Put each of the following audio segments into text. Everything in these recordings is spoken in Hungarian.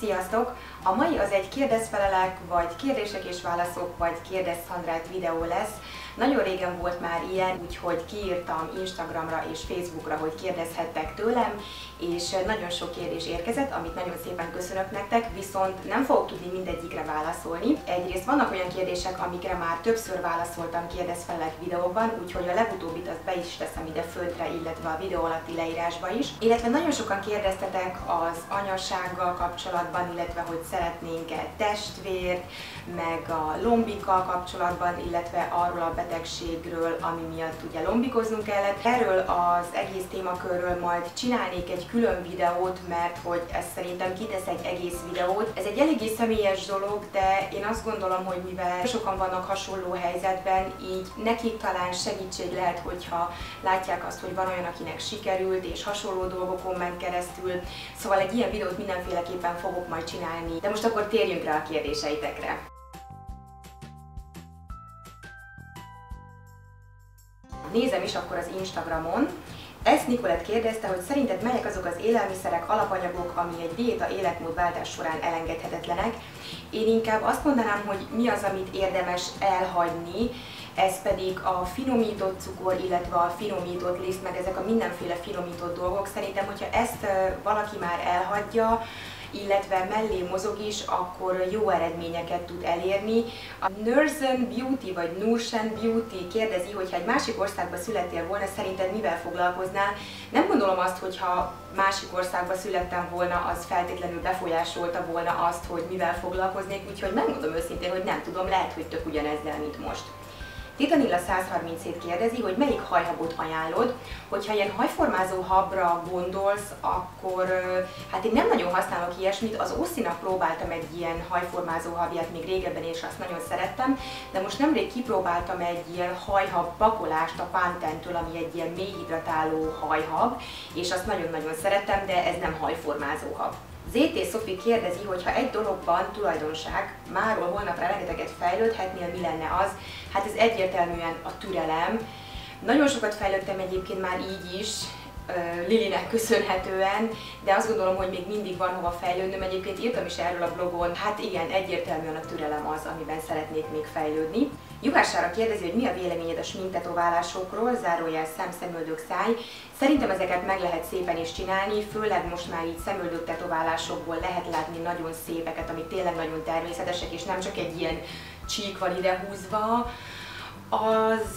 Sziasztok! A mai az egy kérdezz-felelek, vagy kérdések és válaszok, vagy kérdezz Szandrát videó lesz. Nagyon régen volt már ilyen, úgyhogy kiírtam Instagramra és Facebookra, hogy kérdezhettek tőlem, és nagyon sok kérdés érkezett, amit nagyon szépen köszönök nektek, viszont nem fogok tudni mindegyikre válaszolni. Egyrészt vannak olyan kérdések, amikre már többször válaszoltam kérdezz-felelek videóban, úgyhogy a legutóbbit azt be is teszem ide földre, illetve a videó alatti leírásba is. Illetve nagyon sokan kérdeztetek az anyassággal kapcsolatban, illetve hogy szeretnénk-e testvért, meg a lombikkal kapcsolatban, illetve arról a betegségről, ami miatt ugye lombikoznunk kellett. Erről az egész témakörről majd csinálnék egy külön videót, mert hogy ez szerintem kitesz egy egész videót. Ez egy eléggé személyes dolog, de én azt gondolom, hogy mivel sokan vannak hasonló helyzetben, így nekik talán segítség lehet, hogyha látják azt, hogy van olyan, akinek sikerült, és hasonló dolgokon ment keresztül. Szóval egy ilyen videót mindenféleképpen fogok majd csinálni. De most akkor térjünk rá a kérdéseitekre. Nézem is akkor az Instagramon. Ezt Nikolett kérdezte, hogy szerinted melyek azok az élelmiszerek, alapanyagok, ami egy diéta életmódváltás során elengedhetetlenek. Én inkább azt mondanám, hogy mi az, amit érdemes elhagyni, ez pedig a finomított cukor, illetve a finomított liszt, meg ezek a mindenféle finomított dolgok. Szerintem, hogyha ezt valaki már elhagyja, illetve mellé mozog is, akkor jó eredményeket tud elérni. A Nursen Beauty vagy Nursen Beauty kérdezi, hogyha egy másik országba születtél volna, szerinted mivel foglalkoznál? Nem gondolom azt, hogyha másik országba születtem volna, az feltétlenül befolyásolta volna azt, hogy mivel foglalkoznék, úgyhogy megmondom őszintén, hogy nem tudom, lehet, hogy tök ugyanezzel, mint most. Titanilla 137 kérdezi, hogy melyik hajhabot ajánlod. Hogyha ilyen hajformázó habra gondolsz, akkor hát én nem nagyon használok ilyesmit. Az Ószinak próbáltam egy ilyen hajformázó habját még régebben, és azt nagyon szerettem, de most nemrég kipróbáltam egy ilyen hajhab pakolást a Pantenttől, ami egy ilyen mélyhidratáló hajhab, és azt nagyon-nagyon szerettem, de ez nem hajformázó hab. Zétész Szophie kérdezi, hogy ha egy dologban tulajdonság, máról holnapra rengeteget fejlődhetnél, mi lenne az? Hát ez egyértelműen a türelem. Nagyon sokat fejlődtem egyébként már így is, Lilinek köszönhetően, de azt gondolom, hogy még mindig van hova fejlődnöm. Egyébként írtam is erről a blogon, hát igen, egyértelműen a türelem az, amiben szeretnék még fejlődni. Juhász Sára kérdezi, hogy mi a véleményed a sminktetoválásokról, zárójel szemszemöldök száj. Szerintem ezeket meg lehet szépen is csinálni, főleg most már így szemöldök tetoválásokból lehet látni nagyon szépeket, amik tényleg nagyon természetesek, és nem csak egy ilyen csík van idehúzva. Az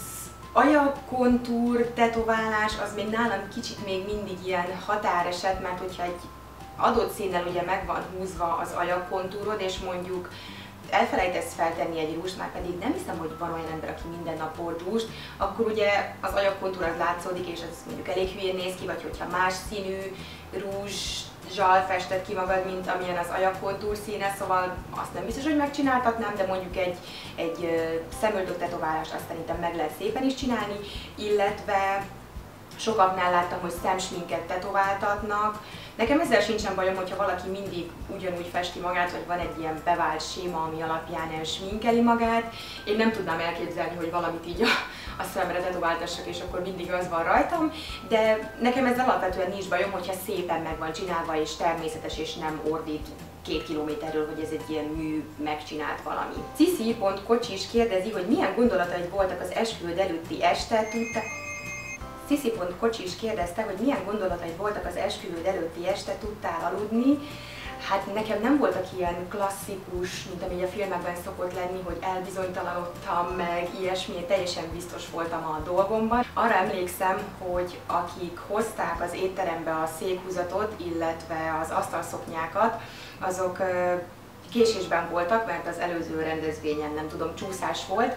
ajakkontúr, tetoválás, az még nálam kicsit még mindig ilyen határeset, mert hogyha egy adott színnel ugye meg van húzva az ajakkontúrod, és mondjuk elfelejtesz feltenni egy rúst, már pedig nem hiszem, hogy van olyan ember, aki minden nap hord rúst, akkor ugye az ajakkontúr az látszódik, és az mondjuk elég hülyén néz ki, vagy hogyha más színű rúzsal fested ki magad, mint amilyen az ajakkontúr színe, szóval azt nem biztos, hogy megcsináltatnám, de mondjuk egy szemöldök tetoválást azt szerintem meg lehet szépen is csinálni, illetve sokaknál láttam, hogy szemsminket tetováltatnak. Nekem ezzel sincsen bajom, hogyha valaki mindig ugyanúgy festi magát, vagy van egy ilyen bevált séma, ami alapján elsminkeli magát. Én nem tudnám elképzelni, hogy valamit így a szemre tetováltassak, és akkor mindig az van rajtam, de nekem ez alapvetően nincs bajom, hogyha szépen meg van csinálva, és természetes, és nem ordít 2 kilométerről, hogy ez egy ilyen mű megcsinált valami. Cici.kocsi is kérdezi, hogy milyen gondolataid voltak az esküvőd előtti este, Tiszipont is kérdezte, hogy milyen gondolataid voltak az esküvőd előtti este, tudtál aludni. Hát nekem nem voltak ilyen klasszikus, mint ami a filmekben szokott lenni, hogy elbizonytalanodtam, meg ilyesmi, teljesen biztos voltam a dolgomban. Arra emlékszem, hogy akik hozták az étterembe a székhúzatot, illetve az asztalszoknyákat, azok késésben voltak, mert az előző rendezvényen, nem tudom, csúszás volt,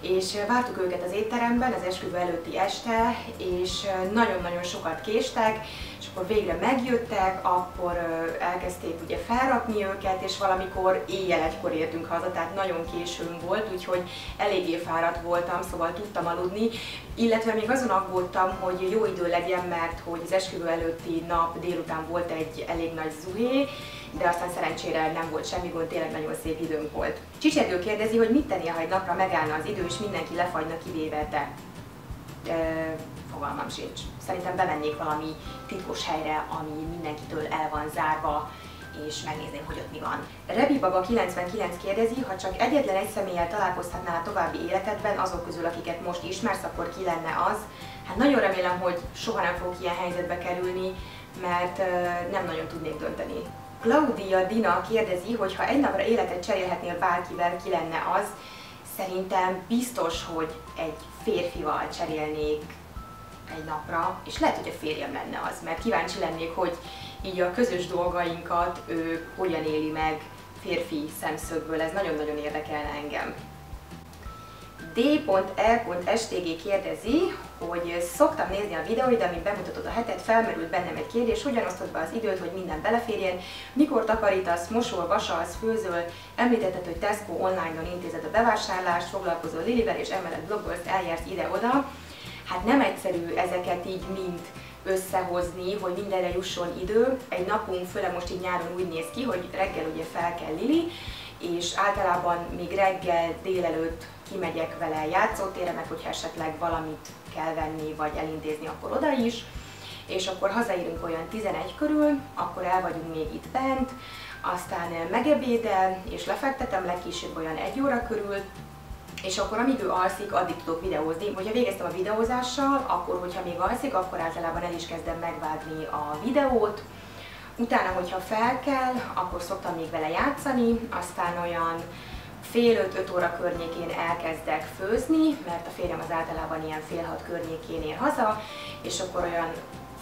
és vártuk őket az étteremben az esküvő előtti este, és nagyon-nagyon sokat késtek, és akkor végre megjöttek, akkor elkezdték ugye felrakni őket, és valamikor éjjel 1-kor értünk haza, tehát nagyon későn volt, úgyhogy eléggé fáradt voltam, szóval tudtam aludni, illetve még azon aggódtam, hogy jó idő legyen, mert hogy az esküvő előtti nap délután volt egy elég nagy zuhé, de aztán szerencsére nem volt semmi gond, tényleg nagyon szép időnk volt. Csicsergő kérdezi, hogy mit tennél, ha egy napra megállna az idő, és mindenki lefagyna, kivéve te. Fogalmam sincs. Szerintem bemennék valami titkos helyre, ami mindenkitől el van zárva, és megnézném, hogy ott mi van. Rebibaba99 kérdezi, ha csak egyetlen egy személlyel találkozhatnál a további életedben, azok közül, akiket most ismersz, akkor ki lenne az? Hát nagyon remélem, hogy soha nem fogok ilyen helyzetbe kerülni, mert nem nagyon tudnék dönteni. Klaudia Dina kérdezi, hogy ha egy napra életet cserélhetnél bárkivel, ki lenne az? Szerintem biztos, hogy egy férfival cserélnék egy napra, és lehet, hogy a férjem lenne az, mert kíváncsi lennék, hogy így a közös dolgainkat ő hogyan éli meg férfi szemszögből, ez nagyon-nagyon érdekelne engem. d.r.stg kérdezi, hogy szoktam nézni a videóid, amit bemutatod a hetet, felmerült bennem egy kérdés, hogyan osztod be az időt, hogy minden beleférjen, mikor takarítasz, mosol, vasalsz, főzöl, említetted, hogy Tesco online-on intézed a bevásárlást, foglalkozol Lilivel és emellett blogolsz, eljársz ide-oda. Hát nem egyszerű ezeket így mind összehozni, hogy mindenre jusson idő. Egy napunk, főleg most így nyáron úgy néz ki, hogy reggel ugye fel kell Lili, és általában még reggel, délelőtt kimegyek vele játszótérre, meg hogyha esetleg valamit kell venni, vagy elintézni, akkor oda is. És akkor hazaérünk olyan 11 körül, akkor el vagyunk még itt bent, aztán megebédel, és lefektetem legkésőbb olyan 1 óra körül, és akkor amíg ő alszik, addig tudok videózni. Hogyha végeztem a videózással, akkor hogyha még alszik, akkor általában el is kezdem megvágni a videót. Utána, hogyha fel kell, akkor szoktam még vele játszani, aztán olyan fél 5-5 óra környékén elkezdek főzni, mert a férjem az általában ilyen fél 6 környékén ér haza, és akkor olyan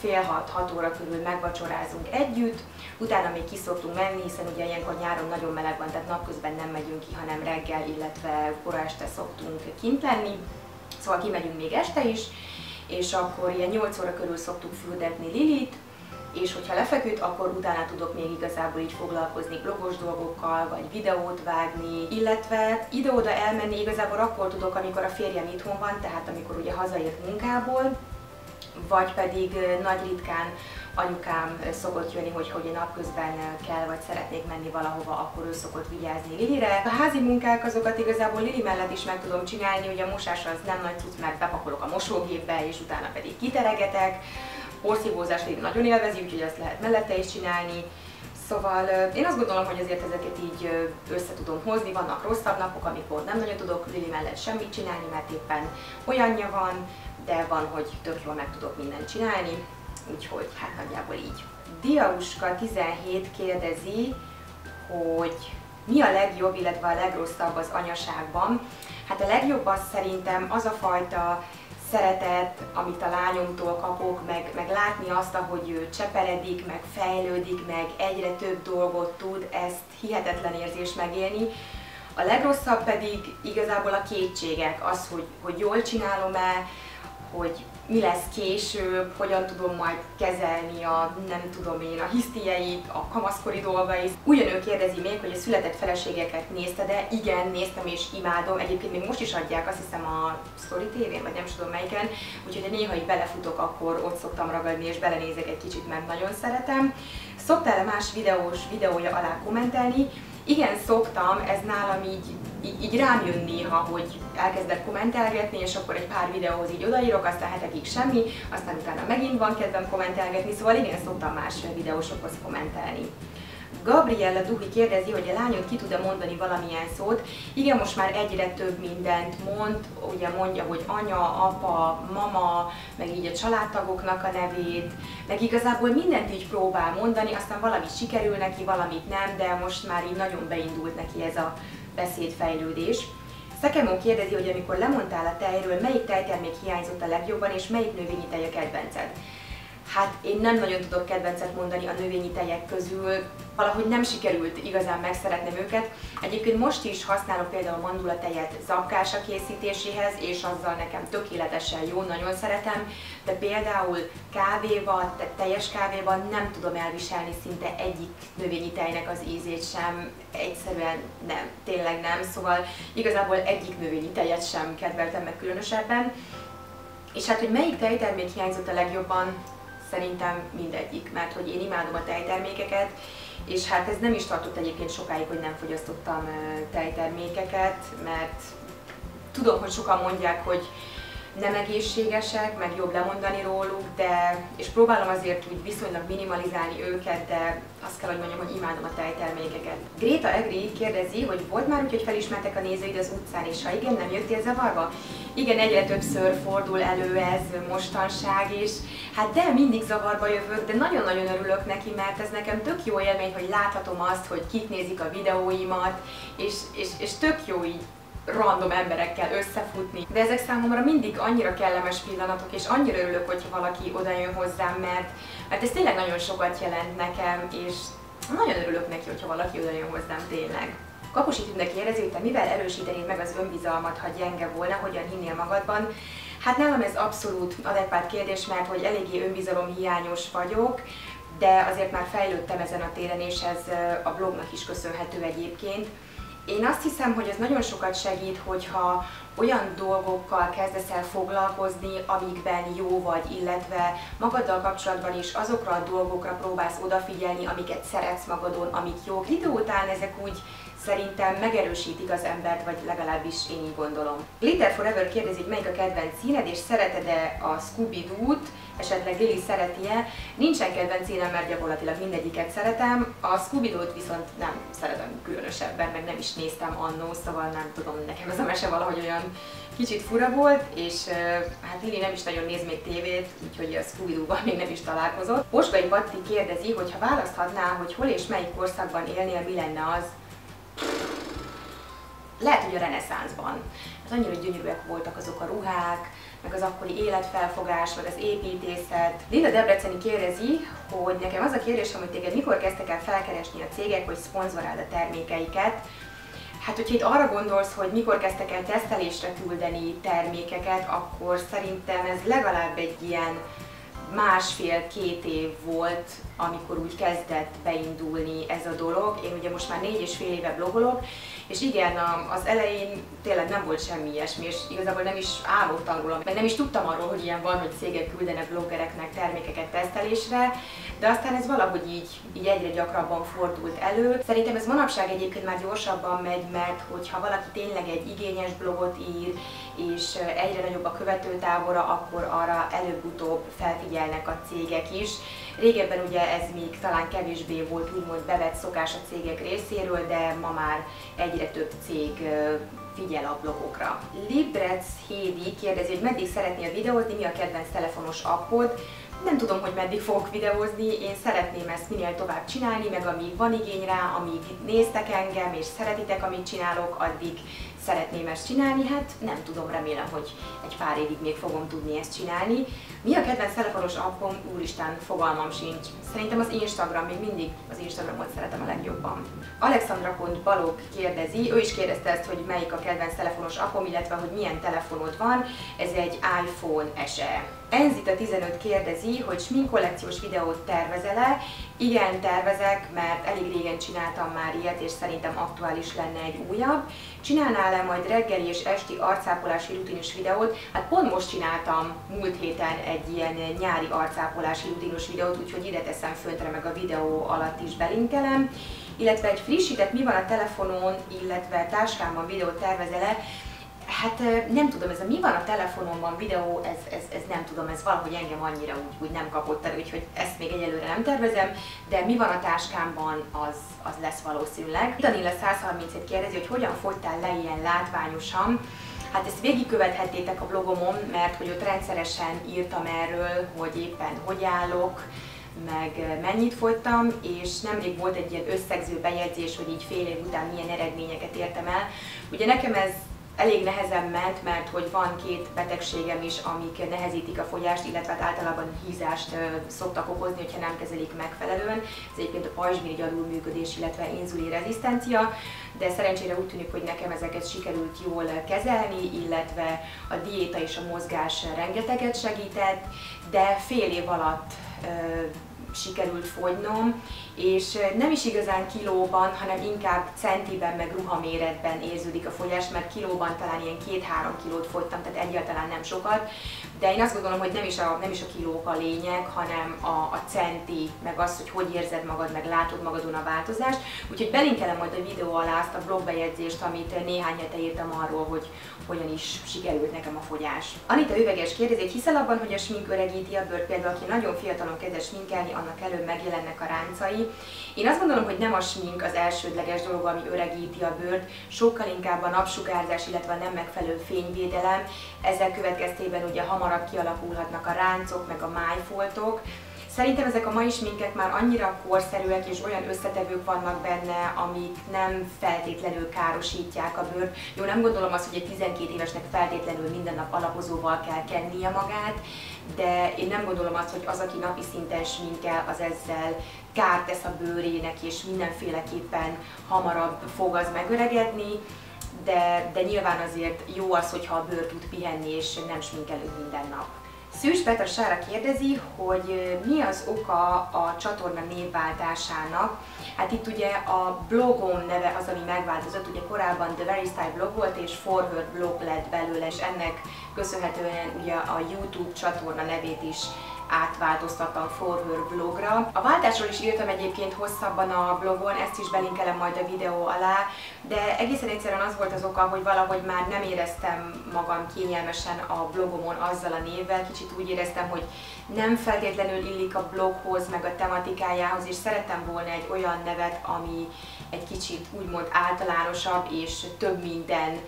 fél 6-6 óra körül megvacsorázunk együtt, utána még ki szoktunk menni, hiszen ugye ilyenkor nyáron nagyon meleg van, tehát napközben nem megyünk ki, hanem reggel, illetve kora este szoktunk kint lenni, szóval kimegyünk még este is, és akkor ilyen 8 óra körül szoktunk fürdetni Lilit, és hogyha lefeküdt, akkor utána tudok még igazából így foglalkozni blogos dolgokkal, vagy videót vágni, illetve ide-oda elmenni igazából akkor tudok, amikor a férjem itthon van, tehát amikor ugye hazaért munkából, vagy pedig nagy ritkán anyukám szokott jönni, hogyha ugye napközben kell, vagy szeretnék menni valahova, akkor ő szokott vigyázni Lilire. A házi munkák azokat igazából Lili mellett is meg tudom csinálni, ugye a mosás az nem nagy cucc, mert bepakolok a mosógépbe, és utána pedig kiteregetek. Porszívózást Lili nagyon élvezi, úgyhogy ezt lehet mellette is csinálni. Szóval én azt gondolom, hogy azért ezeket így össze tudom hozni, vannak rosszabb napok, amikor nem nagyon tudok Lili mellett semmit csinálni, mert éppen olyanja van, de van, hogy tök jól meg tudok mindent csinálni, úgyhogy hát nagyjából így. Diáuska 17 kérdezi, hogy mi a legjobb, illetve a legrosszabb az anyaságban? Hát a legjobb az szerintem az a fajta szeretet, amit a lányomtól kapok, meg látni azt, ahogy ő cseperedik, meg fejlődik, meg egyre több dolgot tud, ezt hihetetlen érzés megélni. A legrosszabb pedig igazából a kétségek, az, hogy jól csinálom-e, hogy mi lesz később, hogyan tudom majd kezelni a, nem tudom én, a hisztieit, a kamaszkori dolgait. Ugyanő kérdezi még, hogy a született feleségeket nézted, de igen, néztem és imádom. Egyébként még most is adják, azt hiszem a Story TV-n, vagy nem tudom melyiken. Úgyhogy ha néha így belefutok, akkor ott szoktam ragadni és belenézek egy kicsit, mert nagyon szeretem. Szoktál más videója alá kommentelni? Igen, szoktam, ez nálam így rám jön néha, hogy elkezdek kommentelgetni, és akkor egy pár videóhoz így odaírok, aztán hetekig semmi, aztán utána megint van kedvem kommentelgetni, szóval igen, szoktam más videósokhoz kommentelni. Gabriella Duhi kérdezi, hogy a lányod ki tud-e mondani valamilyen szót. Igen, most már egyre több mindent mond, ugye mondja, hogy anya, apa, mama, meg így a családtagoknak a nevét, meg igazából mindent így próbál mondani, aztán valamit sikerül neki, valamit nem, de most már így nagyon beindult neki ez a beszédfejlődés. Szakemon kérdezi, hogy amikor lemondtál a tejről, melyik tejtermék hiányzott a legjobban, és melyik növényi tej a kedvenced? Hát én nem nagyon tudok kedvencet mondani a növényi tejek közül, valahogy nem sikerült igazán megszeretnem őket. Egyébként most is használok például a mandula tejet zapkása készítéséhez, és azzal nekem tökéletesen jó, nagyon szeretem, de például kávéval, tehát teljes kávéval nem tudom elviselni szinte egyik növényi tejnek az ízét sem, egyszerűen nem, tényleg nem, szóval igazából egyik növényi tejet sem kedveltem meg különösebben. És hát, hogy melyik tejtermék hiányzott a legjobban? Szerintem mindegyik, mert hogy én imádom a tejtermékeket, és hát ez nem is tartott egyébként sokáig, hogy nem fogyasztottam tejtermékeket, mert tudom, hogy sokan mondják, hogy nem egészségesek, meg jobb lemondani róluk, de, és próbálom azért úgy viszonylag minimalizálni őket, de azt kell, hogy mondjam, hogy imádom a tejtermékeket. Gréta Egré kérdezi, hogy volt már úgy, hogy felismertek a nézőid az utcán, és ha igen, nem jöttél zavarba? Igen, egyre többször fordul elő ez mostanság is. Hát de mindig zavarba jövök, de nagyon-nagyon örülök neki, mert ez nekem tök jó élmény, hogy láthatom azt, hogy kik nézik a videóimat, és tök jó így random emberekkel összefutni. De ezek számomra mindig annyira kellemes pillanatok, és annyira örülök, hogyha valaki oda jön hozzám, mert ez tényleg nagyon sokat jelent nekem, és nagyon örülök neki, hogyha valaki oda jön hozzám tényleg. Kaposi Tünde kérdezi, hogy te mivel erősítenéd meg az önbizalmat, ha gyenge volna, hogyan hinnél magadban? Hát nálam ez abszolút adekvát kérdés, mert hogy eléggé önbizalomhiányos vagyok, de azért már fejlődtem ezen a téren, és ez a blognak is köszönhető egyébként. Én azt hiszem, hogy ez nagyon sokat segít, hogyha olyan dolgokkal kezdesz el foglalkozni, amikben jó vagy, illetve magaddal kapcsolatban is azokra a dolgokra próbálsz odafigyelni, amiket szeretsz magadon, amik jók. Idő után ezek úgy szerintem megerősítik az embert, vagy legalábbis én így gondolom. Literfor Forever kérdezi, melyik a kedvenc színed, és szereted-e a Scooby-Doo-t, esetleg Lili szereti-e? Nincsen kedvenc színem, mert gyakorlatilag mindegyiket szeretem. A Scooby-Doo-t viszont nem szeretem különösebben, meg nem is néztem annó, szóval nem tudom, nekem ez a mese valahogy olyan kicsit fura volt, és hát Lili nem is nagyon néz még tévét, úgyhogy a Scooby-Doo-val még nem is találkozott. Posgai Batti kérdezi, hogy ha választhatnál, hogy hol és melyik korszakban élnél, mi lenne az? Lehet, hogy a reneszánszban. Hát annyira gyönyörűek voltak azok a ruhák, meg az akkori életfelfogás, meg az építészet. Linda Debreceni kérdezi, hogy nekem az a kérdésem, hogy téged mikor kezdtek el felkeresni a cégek, hogy szponzoráld a termékeiket. Hát, hogyha itt arra gondolsz, hogy mikor kezdtek el tesztelésre küldeni termékeket, akkor szerintem ez legalább egy ilyen másfél-két év volt, amikor úgy kezdett beindulni ez a dolog. Én ugye most már 4,5 éve blogolok, és igen, az elején tényleg nem volt semmi ilyesmi, és igazából nem is álmodtam róla, mert nem is tudtam arról, hogy ilyen van, hogy cégek küldenek bloggereknek termékeket tesztelésre, de aztán ez valahogy így egyre gyakrabban fordult elő. Szerintem ez manapság egyébként már gyorsabban megy, mert hogyha valaki tényleg egy igényes blogot ír, és egyre nagyobb a követőtábora, akkor arra előbb-utóbb felfigyelnek a cégek is. Régebben ugye ez még talán kevésbé volt úgymond bevett szokás a cégek részéről, de ma már egyre több cég figyel a blogokra. Libretz Hedi kérdezi, hogy meddig szeretnél videózni, mi a kedvenc telefonos appod? Nem tudom, hogy meddig fogok videózni, én szeretném ezt minél tovább csinálni, meg amíg van igény rá, amíg néztek engem és szeretitek, amit csinálok, addig szeretném ezt csinálni, hát nem tudom, remélem, hogy egy pár évig még fogom tudni ezt csinálni. Mi a kedvenc telefonos appom? Úristen, fogalmam sincs. Szerintem az Instagram, még mindig az Instagramot szeretem a legjobban. Alexandra Pont Balog kérdezi, ő is kérdezte ezt, hogy melyik a kedvenc telefonos appom, illetve hogy milyen telefonod van, ez egy iPhone SE. Enzit 15 kérdezi, hogy sminkkollekciós videót tervezel-e? Igen, tervezek, mert elég régen csináltam már ilyet, és szerintem aktuális lenne egy újabb. Csinálnál-e majd reggeli és esti arcápolási rutinus videót? Hát pont most csináltam múlt héten egy ilyen nyári arcápolási rutinus videót, úgyhogy ide teszem föntre, meg a videó alatt is belinkelem. Illetve egy frissített mi van a telefonon, illetve táskámban videót tervezel-e? Hát nem tudom, ez a mi van a telefonomban videó, ez nem tudom, ez valahogy engem annyira úgy nem kapott el, úgyhogy ezt még egyelőre nem tervezem, de mi van a táskámban, az lesz valószínűleg. Titanilla 137 kérdezi, hogy hogyan fogytál le ilyen látványosan. Hát ezt végigkövethettétek a blogomon, mert hogy ott rendszeresen írtam erről, hogy éppen hogy állok, meg mennyit fogytam, és nemrég volt egy ilyen összegző bejegyzés, hogy így fél év után milyen eredményeket értem el. Ugye nekem ez elég nehezen ment, mert hogy van két betegségem is, amik nehezítik a fogyást, illetve hát általában hízást szoktak okozni, hogyha nem kezelik megfelelően. Ez egyébként a pajzsmirigy alulműködés, illetve inzulin rezisztencia, de szerencsére úgy tűnik, hogy nekem ezeket sikerült jól kezelni, illetve a diéta és a mozgás rengeteget segített, de fél év alatt sikerült fogynom, és nem is igazán kilóban, hanem inkább centiben, meg ruhaméretben érződik a fogyás, mert kilóban talán ilyen 2-3 kilót fogytam, tehát egyáltalán nem sokat, de én azt gondolom, hogy nem is a kilók a lényeg, hanem a centi, meg az, hogy hogy érzed magad, meg látod magadon a változást. Úgyhogy belinkelem majd a videó alá azt a blogbejegyzést, amit néhány hete írtam arról, hogy hogyan is sikerült nekem a fogyás. Anita Öveges kérdezi, hogy hiszel abban, hogy a smink öregíti a bőrt, például aki nagyon fiatalon kezd sminkelni, annak előbb megjelennek a ráncai. Én azt gondolom, hogy nem a smink az elsődleges dolog, ami öregíti a bőrt, sokkal inkább a napsugárzás, illetve a nem megfelelő fényvédelem. Ezzel következtében ugye hamarabb kialakulhatnak a ráncok, meg a májfoltok. Szerintem ezek a mai sminkek már annyira korszerűek, és olyan összetevők vannak benne, amik nem feltétlenül károsítják a bőrt. Jó, nem gondolom azt, hogy egy 12 évesnek feltétlenül minden nap alapozóval kell kennie magát, de én nem gondolom azt, hogy az, aki napi szinten sminkel, az ezzel kárt tesz a bőrének, és mindenféleképpen hamarabb fog az megöregedni. De nyilván azért jó az, hogyha a bőr tud pihenni, és nem sminkelünk minden nap. Szűsbet Sára kérdezi, hogy mi az oka a csatorna névváltásának. Hát itt ugye a blogom neve az, ami megváltozott, ugye korábban The Very Style blog volt, és Forward blog lett belőle, és ennek köszönhetően ugye a YouTube csatorna nevét is átváltoztattam Forward blogra. A váltásról is írtam egyébként hosszabban a blogon, ezt is belinkelem majd a videó alá, de egészen egyszerűen az volt az oka, hogy valahogy már nem éreztem magam kényelmesen a blogomon azzal a névvel, kicsit úgy éreztem, hogy nem feltétlenül illik a bloghoz, meg a tematikájához, és szerettem volna egy olyan nevet, ami egy kicsit úgymond általánosabb, és több minden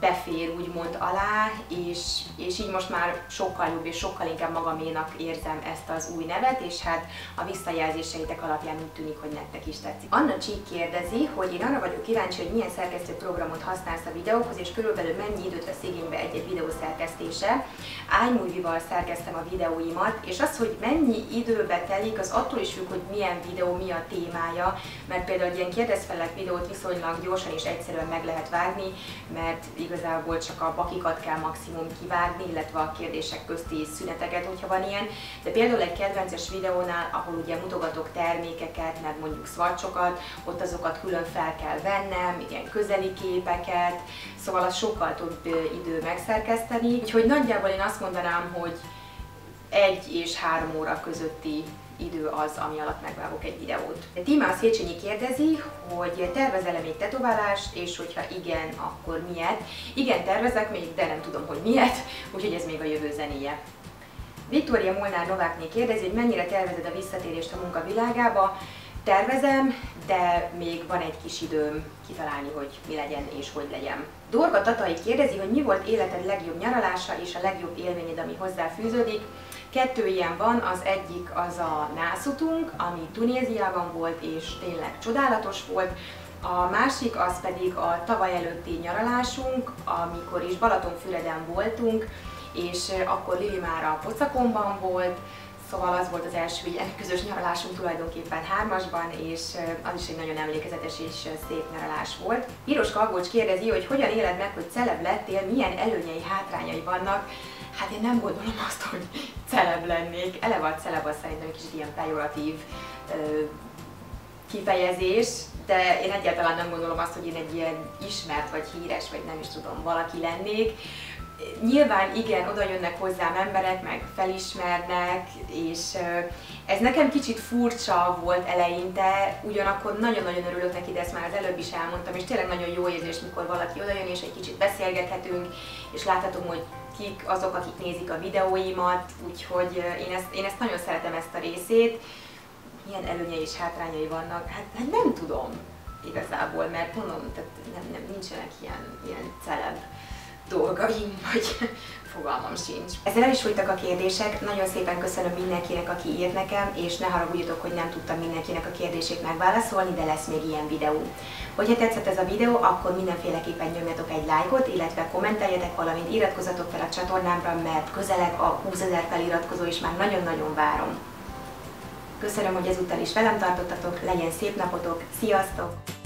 befér úgymond alá, és így most már sokkal jobb és sokkal inkább magaménak érzem ezt az új nevet, és hát a visszajelzéseitek alapján úgy tűnik, hogy nektek is tetszik. Anna Csík kérdezi, hogy én arra vagyok kíváncsi, hogy milyen szerkesztő programot használsz a videókhoz, és körülbelül mennyi időt vesz igénybe egy-egy videó szerkesztése. Ájnyújival szerkesztem a videóimat, és az, hogy mennyi időbe telik, az attól is függ, hogy milyen videó, mi a témája, mert például ilyen KÉRDEZZ-FELELEK videót viszonylag gyorsan és egyszerűen meg lehet vágni, mert igazából csak a bakikat kell maximum kivágni, illetve a kérdések közti szüneteket, hogyha van ilyen. De például egy kedvences videónál, ahol ugye mutogatok termékeket, meg mondjuk swatchokat, ott azokat külön fel kell vennem, ilyen közeli képeket, szóval az sokkal több idő megszerkeszteni. Úgyhogy nagyjából én azt mondanám, hogy 1 és 3 óra közötti idő az, ami alatt megvágok egy videót. Tíma Széchenyi kérdezi, hogy tervezel-e még tetoválást, és hogyha igen, akkor miért? Igen, tervezek még, de nem tudom, hogy miért, úgyhogy ez még a jövő zenéje. Viktória Molnár Novákné kérdezi, hogy mennyire tervezed a visszatérést a munkavilágába? Tervezem, de még van egy kis időm kitalálni, hogy mi legyen és hogy legyen. Dorga Tatai kérdezi, hogy mi volt életed legjobb nyaralása és a legjobb élményed, ami hozzá fűződik. 2 ilyen van, az egyik az a nászutunk, ami Tunéziában volt és tényleg csodálatos volt. A másik az pedig a tavaly előtti nyaralásunk, amikor is Balatonfüreden voltunk, és akkor Lili már a pocakomban volt, szóval az volt az első ilyen közös nyaralásunk tulajdonképpen 3-asban, és az is egy nagyon emlékezetes és szép nyaralás volt. Piros Kalgócs kérdezi, hogy hogyan éled meg, hogy celeb lettél, milyen előnyei, hátrányai vannak. Hát én nem gondolom azt, hogy celeb lennék. Eleve a celeb az szerintem egy kicsit ilyen pejoratív kifejezés, de én egyáltalán nem gondolom azt, hogy én egy ilyen ismert, vagy híres, vagy nem is tudom, valaki lennék. Nyilván igen, oda jönnek hozzám emberek, meg felismernek, és ez nekem kicsit furcsa volt eleinte, ugyanakkor nagyon-nagyon örülök neki, de ezt már az előbb is elmondtam, és tényleg nagyon jó érzés, mikor valaki oda jön, és egy kicsit beszélgethetünk, és láthatom, hogy kik azok, akik nézik a videóimat, úgyhogy én ezt nagyon szeretem, ezt a részét. Milyen előnyei és hátrányai vannak? Hát nem tudom igazából, mert mondom, tehát nincsenek ilyen celeb dolgaim, vagy fogalmam sincs. Ezzel el is folytak a kérdések, nagyon szépen köszönöm mindenkinek, aki írt nekem, és ne haragudjatok, hogy nem tudtam mindenkinek a kérdését megválaszolni, de lesz még ilyen videó. Hogyha tetszett ez a videó, akkor mindenféleképpen nyomjatok egy lájkot, illetve kommenteljetek, valamint iratkozzatok fel a csatornámra, mert közeleg a 20 000 feliratkozó, és már nagyon-nagyon várom. Köszönöm, hogy ezúttal is velem tartottatok, legyen szép napotok, sziasztok!